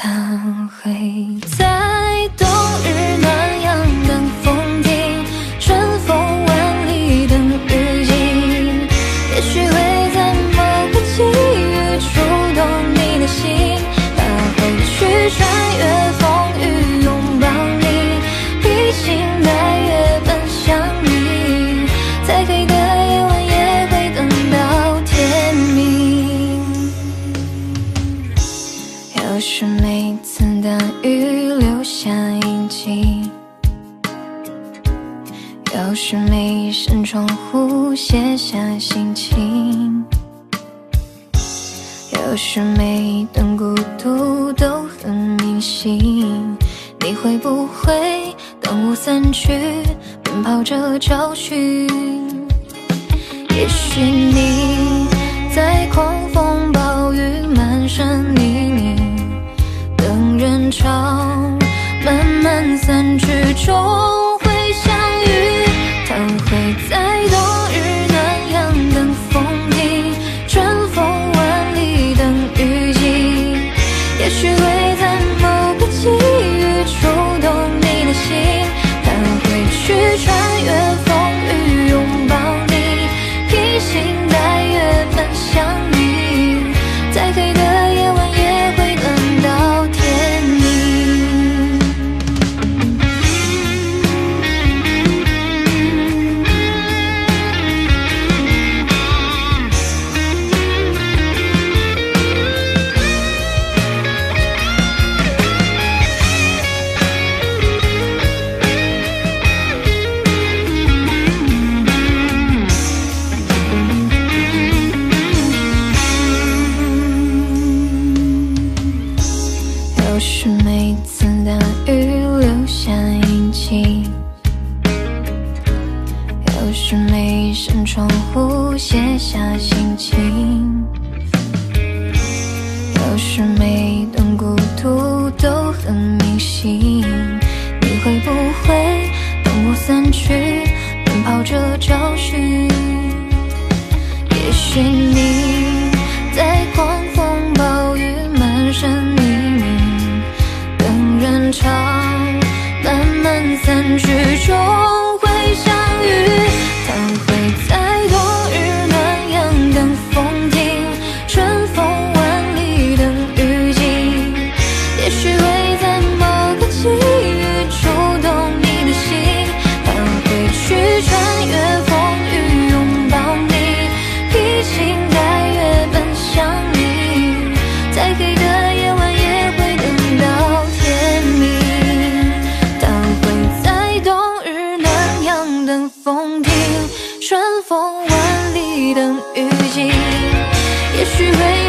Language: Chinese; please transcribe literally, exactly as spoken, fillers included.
它会在冬日暖阳等风停，春风万里等日晴，也许会在某个际遇触动你的心，它会去穿越风雨拥抱你，披星戴月奔向你，再黑的夜晚也会等到天明。有时每次大雨留下印记，有时每扇窗户写下心情，有时每段孤独都很明晰。你会不会当雾散去，奔跑着找寻？也许你在狂风暴雨满身泥泞，等人潮慢慢散去终会相遇，它会在冬日暖阳等风停，春风万里等雨晴，也许会在某个际遇触动你的心，它会去穿越风雨拥抱你，披星戴月奔向你，在黑的夜晚也会等到天明。有时每次大雨留下印记，有时每扇窗户写下心情，有时每段孤独都很明晰。你会不会当雾散去，奔跑着找寻？也许你在狂风暴雨满身泥泞，人潮慢慢散去终会相遇，它会在冬日暖阳等风停，春风万里等雨晴，也许会在某个际遇触动你的心，它会去穿越风雨拥抱你，披星戴月奔向你，在黑的夜晚也会等到春风万里等雨晴，也许会。